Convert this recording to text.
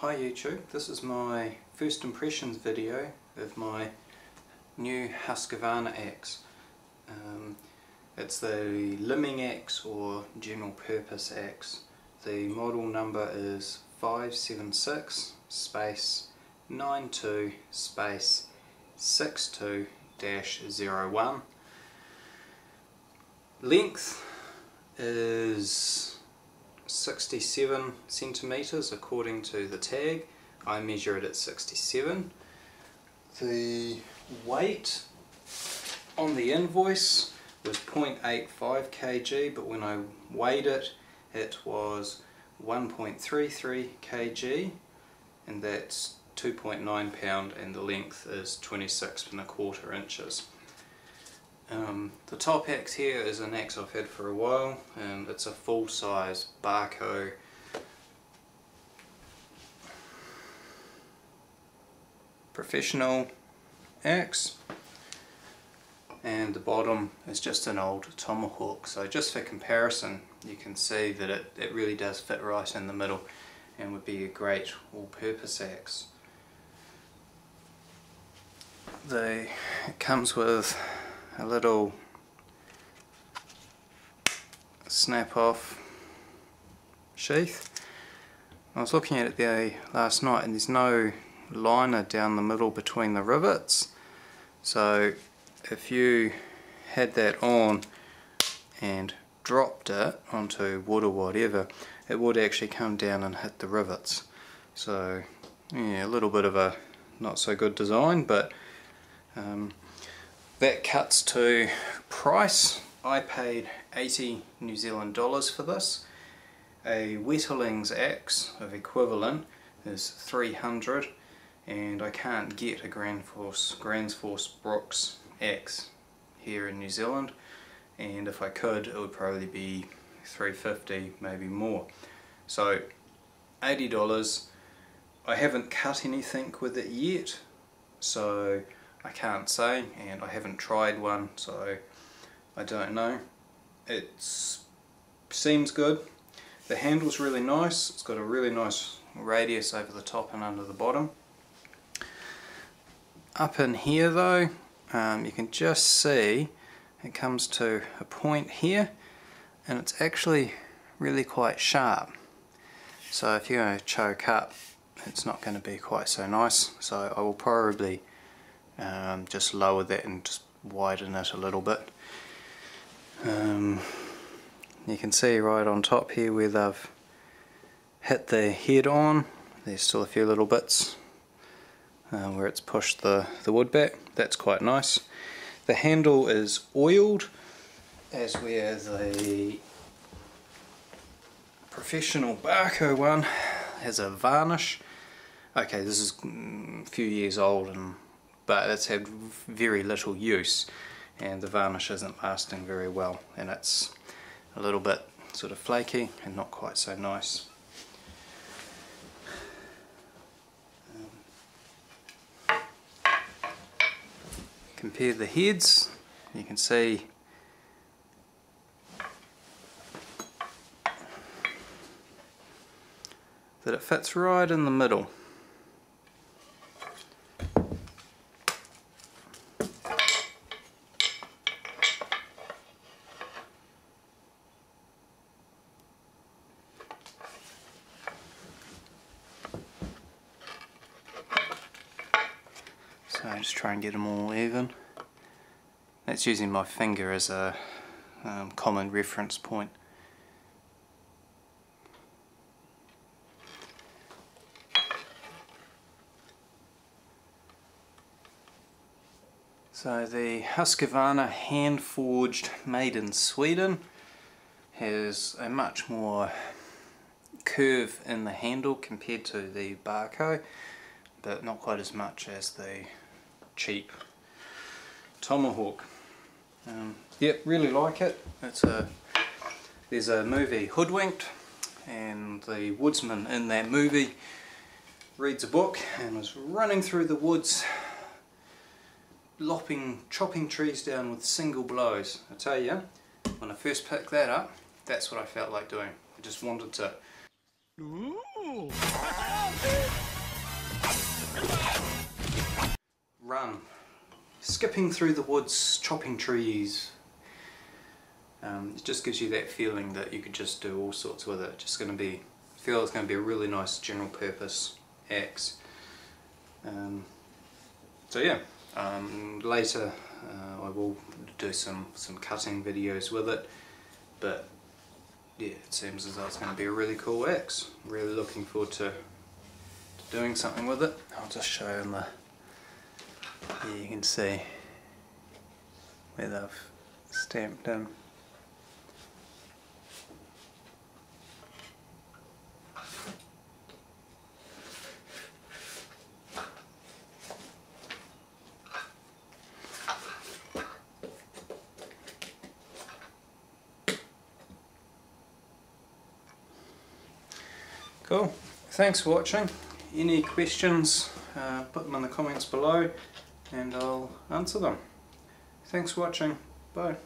Hi YouTube, this is my first impressions video of my new Husqvarna axe. It's the limbing axe or general purpose axe. The model number is 576-92-62-01. Length is 67 centimeters according to the tag. I measure it at 67. The weight on the invoice was 0.85 kg, but when I weighed it, it was 1.33 kg, and that's 2.9 pound, and the length is 26¼ inches. The top axe here is an axe I've had for a while, and it's a full-size Bahco professional axe, and the bottom is just an old tomahawk. So just for comparison, you can see that it really does fit right in the middle and would be a great all-purpose axe. It comes with a little snap-off sheath. I was looking at it there last night, and there's no liner down the middle between the rivets, so if you had that on and dropped it onto wood or whatever, it would actually come down and hit the rivets. So yeah, a little bit of a not so good design, but that cuts to price. I paid 80 New Zealand dollars for this. A Wetterlings axe of equivalent is 300, and I can't get a Gransfors Bruks axe here in New Zealand, and if I could, it would probably be 350, maybe more. So $80. I haven't cut anything with it yet, so I can't say, and I haven't tried one, so I don't know. It seems good. The handle's really nice. It's got a really nice radius over the top and under the bottom. Up in here though, you can just see it comes to a point here, and it's actually really quite sharp. So if you're going to choke up, it's not going to be quite so nice. So I will probably just lower that and just widen it a little bit. You can see right on top here where they've hit the head on, there's still a few little bits where it's pushed the wood back. That's quite nice. The handle is oiled, as where the professional Bahco one has a varnish. Okay, this is a few years old, but it's had very little use, and the varnish isn't lasting very well, and it's a little bit sort of flaky and not quite so nice. Compare the heads, you can see that it fits right in the middle. I just try and get them all even. That's using my finger as a common reference point. So the Husqvarna hand forged, made in Sweden, has a much more curve in the handle compared to the Bahco, but not quite as much as the cheap tomahawk. Yep, really like it. There's a movie, Hoodwinked, and the woodsman in that movie reads a book and was running through the woods, chopping trees down with single blows. I tell you, when I first picked that up, that's what I felt like doing. I just wanted to. Ooh. skipping through the woods, chopping trees. It just gives you that feeling that you could just do all sorts with it. It's going to be a really nice general purpose axe. So yeah, later I will do some cutting videos with it, but yeah, it seems as though it's going to be a really cool axe. Really looking forward to doing something with it. I'll just show them the, yeah, you can see where they've stamped in. Cool, thanks for watching. Any questions, put them in the comments below and I'll answer them. Thanks for watching, bye.